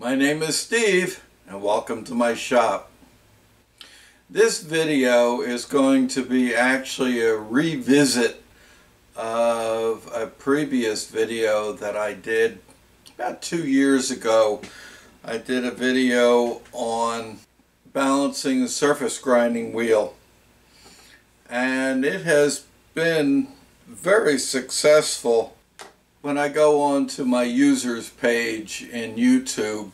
My name is Steve and welcome to my shop. This video is going to be actually a revisit of a previous video that I did about 2 years ago. I did a video on balancing the surface grinding wheel, and it has been very successful. When I go on to my users page in YouTube,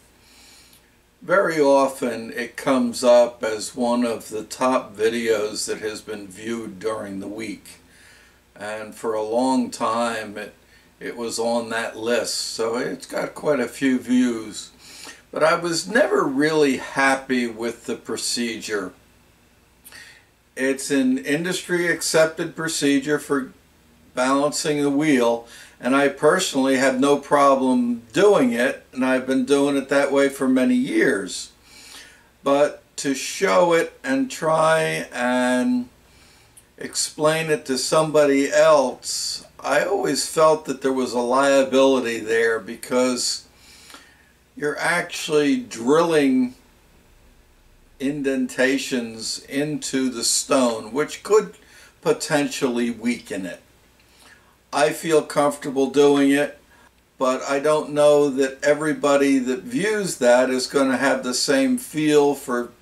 very often it comes up as one of the top videos that has been viewed during the week, and for a long time it was on that list, so it's got quite a few views. But I was never really happy with the procedure. It's an industry accepted procedure for balancing the wheel, and I personally had no problem doing it, and I've been doing it that way for many years. But to show it and try and explain it to somebody else, I always felt that there was a liability there, because you're actually drilling indentations into the stone, which could potentially weaken it. I feel comfortable doing it, but I don't know that everybody that views that is going to have the same feel for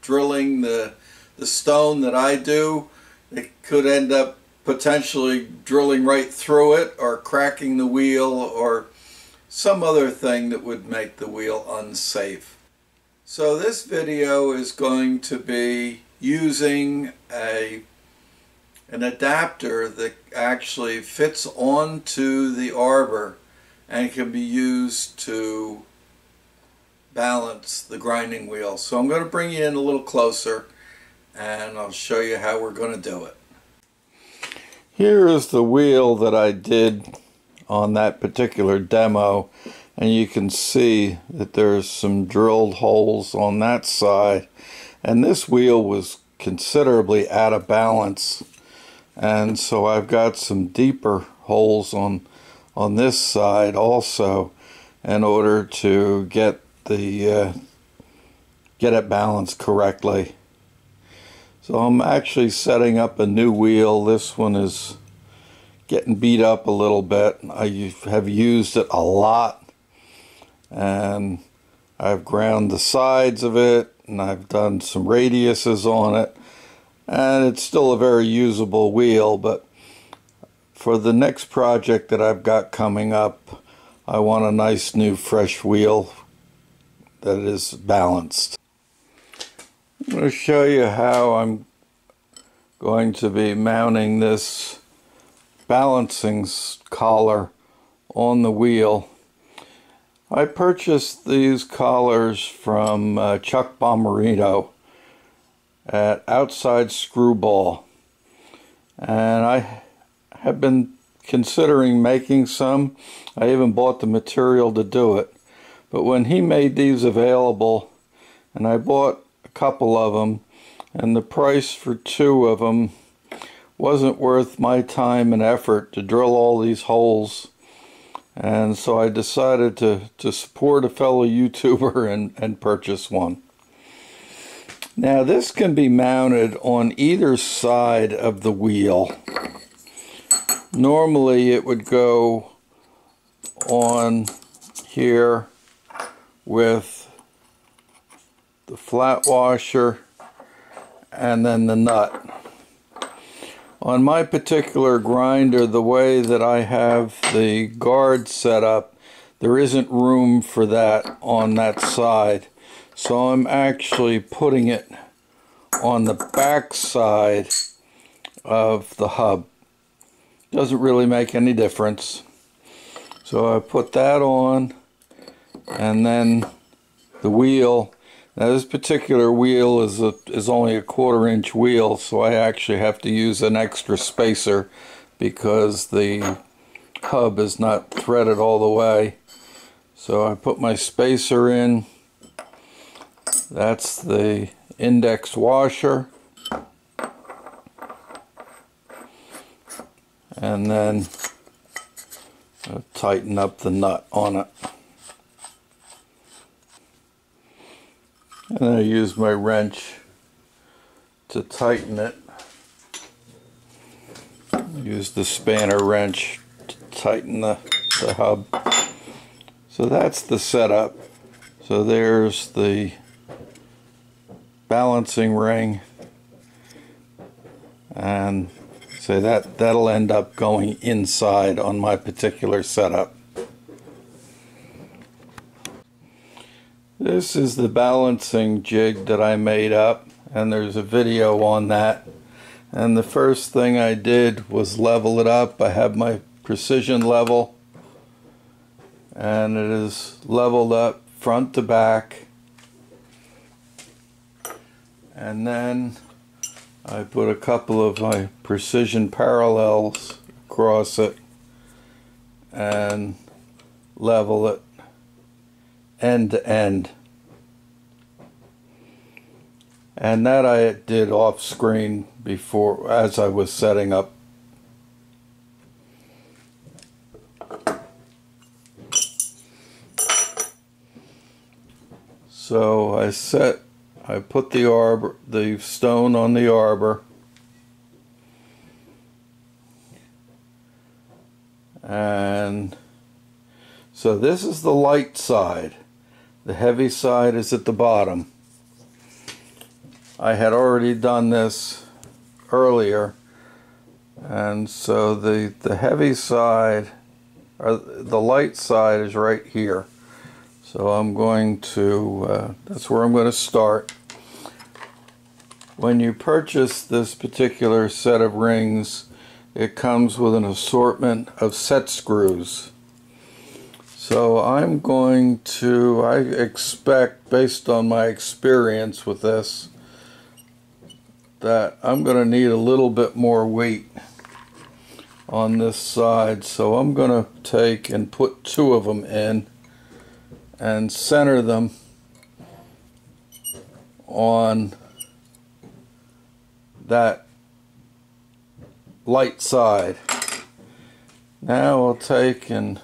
drilling the stone that I do. It could end up potentially drilling right through it, or cracking the wheel, or some other thing that would make the wheel unsafe. So this video is going to be using an adapter that actually fits onto the arbor and can be used to balance the grinding wheel. So I'm going to bring you in a little closer and I'll show you how we're going to do it. Here is the wheel that I did on that particular demo, and you can see that there's some drilled holes on that side, and this wheel was considerably out of balance. And so I've got some deeper holes on this side also, in order to get it balanced correctly. So I'm actually setting up a new wheel. This one is getting beat up a little bit. I have used it a lot, and I've ground the sides of it, and I've done some radiuses on it. And it's still a very usable wheel, but for the next project that I've got coming up, I want a nice new fresh wheel that is balanced. I'm going to show you how I'm going to be mounting this balancing collar on the wheel. I purchased these collars from Chuck Bommarito at Outside Screwball, and I have been considering making some. I even bought the material to do it, but when he made these available, and I bought a couple of them, and the price for two of them wasn't worth my time and effort to drill all these holes, and so I decided to support a fellow YouTuber and purchase one. Now this can be mounted on either side of the wheel. Normally it would go on here with the flat washer and then the nut. On my particular grinder, the way that I have the guard set up, there isn't room for that on that side. So I'm actually putting it on the back side of the hub. Doesn't really make any difference. So I put that on, and then the wheel. Now this particular wheel is only a 1/4 inch wheel, so I actually have to use an extra spacer because the hub is not threaded all the way. So I put my spacer in. That's the index washer, and then I'll tighten up the nut on it. And I use my wrench to tighten it. Use the spanner wrench to tighten the hub. So that's the setup. So there's the balancing ring, and so that'll end up going inside on my particular setup. This is the balancing jig that I made up, and there's a video on that. And the first thing I did was level it up. I have my precision level, and it is leveled up front to back. And then I put a couple of my precision parallels across it and level it end to end. And that I did off screen before, as I was setting up. So I put the stone on the arbor, and so this is the light side. The heavy side is at the bottom. I had already done this earlier, and so the heavy side, or the light side, is right here. So I'm going to, that's where I'm going to start. When you purchase this particular set of rings, it comes with an assortment of set screws. So I'm going to, I expect, based on my experience with this, that I'm going to need a little bit more weight on this side. So I'm going to take and put two of them in and center them on that light side. Now I'll take and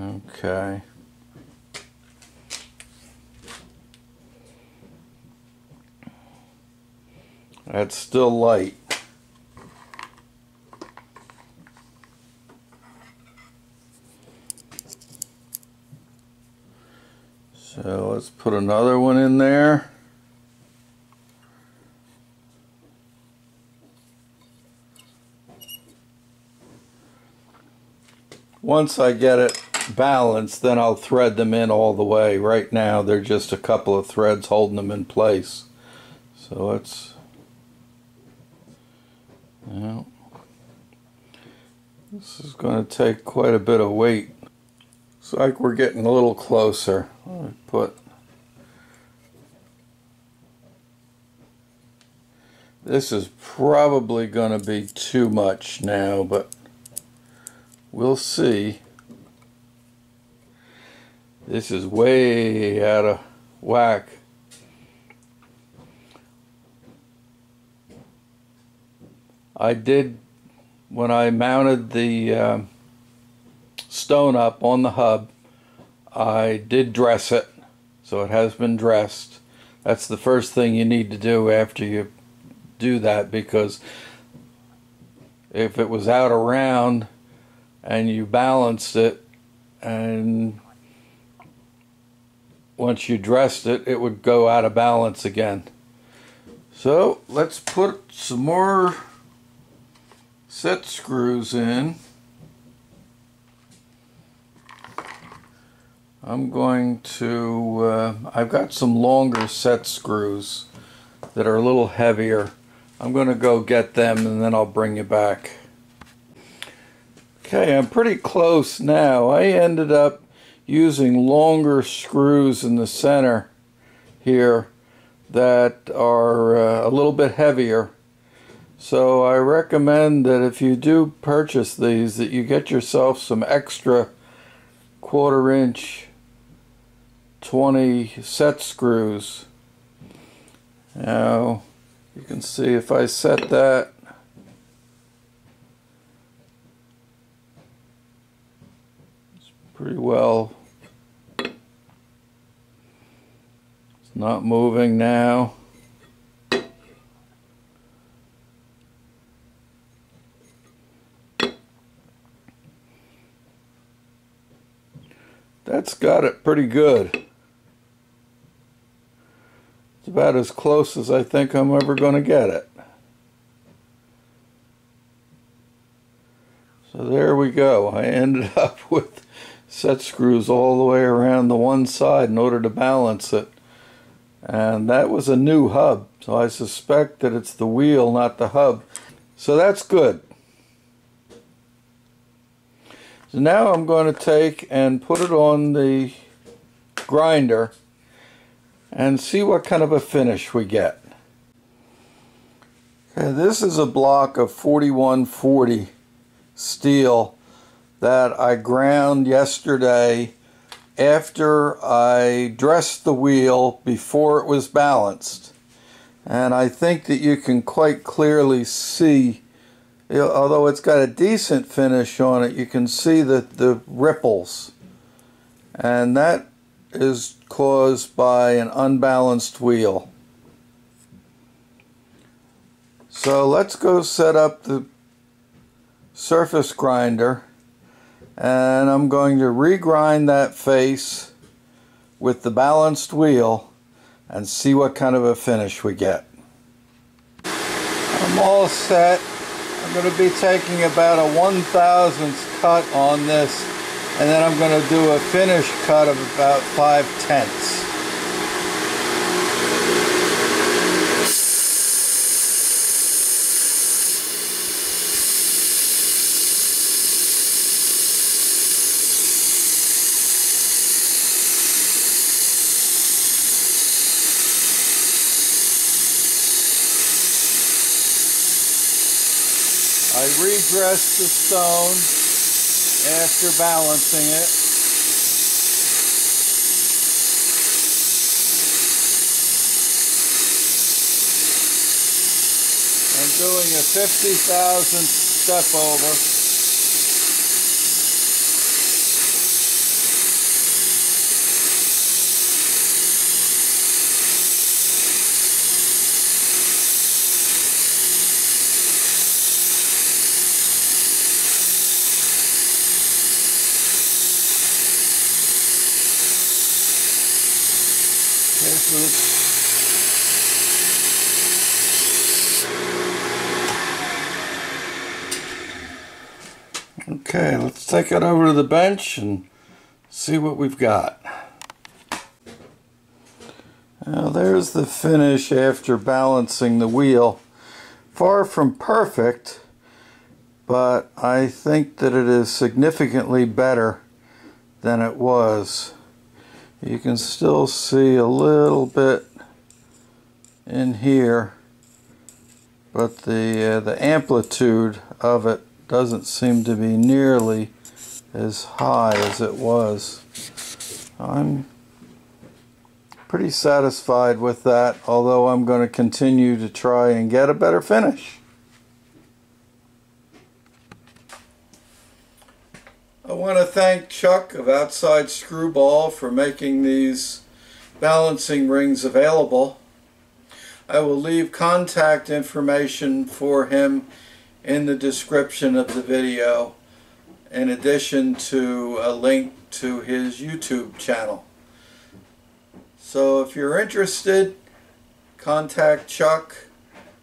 okay. That's still light. So let's put another one in there. Once I get it balanced, then I'll thread them in all the way. Right now they're just a couple of threads holding them in place. So let's, now, this is going to take quite a bit of weight. Looks like we're getting a little closer. Let me put, this is probably going to be too much now, but we'll see. This is way out of whack. I did, when I mounted the stone up on the hub, I did dress it, so it has been dressed. That's the first thing you need to do after you do that, because if it was out around and you balanced it, and once you dressed it, it would go out of balance again. So let's put some more set screws in. I'm going to, I've got some longer set screws that are a little heavier. I'm going to go get them and then I'll bring you back. Okay, I'm pretty close now. I ended up using longer screws in the center here that are a little bit heavier. So I recommend that if you do purchase these, that you get yourself some extra 1/4 inch 20 set screws. Now you can see if I set that, it's pretty well. It's not moving now. That's got it pretty good. It's about as close as I think I'm ever going to get it. So there we go. I ended up with set screws all the way around the one side in order to balance it. And that was a new hub. So I suspect that it's the wheel, not the hub. So that's good. So now I'm going to take and put it on the grinder and see what kind of a finish we get. Okay, this is a block of 4140 steel that I ground yesterday after I dressed the wheel before it was balanced. And I think that you can quite clearly see, although it's got a decent finish on it, you can see that the ripples, and that is caused by an unbalanced wheel. So let's go set up the surface grinder, and I'm going to regrind that face with the balanced wheel and see what kind of a finish we get. I'm all set. I'm going to be taking about a 1/1000th cut on this, and then I'm going to do a finish cut of about 5/10. I redressed the stone after balancing it. I'm doing a 50,000th step over. Okay, let's take it over to the bench and see what we've got. Now there's the finish after balancing the wheel. Far from perfect, but I think that it is significantly better than it was. You can still see a little bit in here, but the amplitude of it doesn't seem to be nearly as high as it was. I'm pretty satisfied with that, although I'm going to continue to try and get a better finish. I want to thank Chuck of Outside Screwball for making these balancing rings available. I will leave contact information for him in the description of the video, in addition to a link to his YouTube channel. So if you're interested, contact Chuck,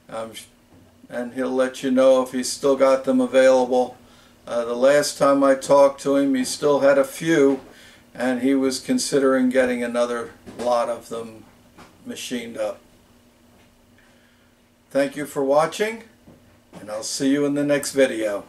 and he'll let you know if he's still got them available. The last time I talked to him, he still had a few, and he was considering getting another lot of them machined up. Thank you for watching, and I'll see you in the next video.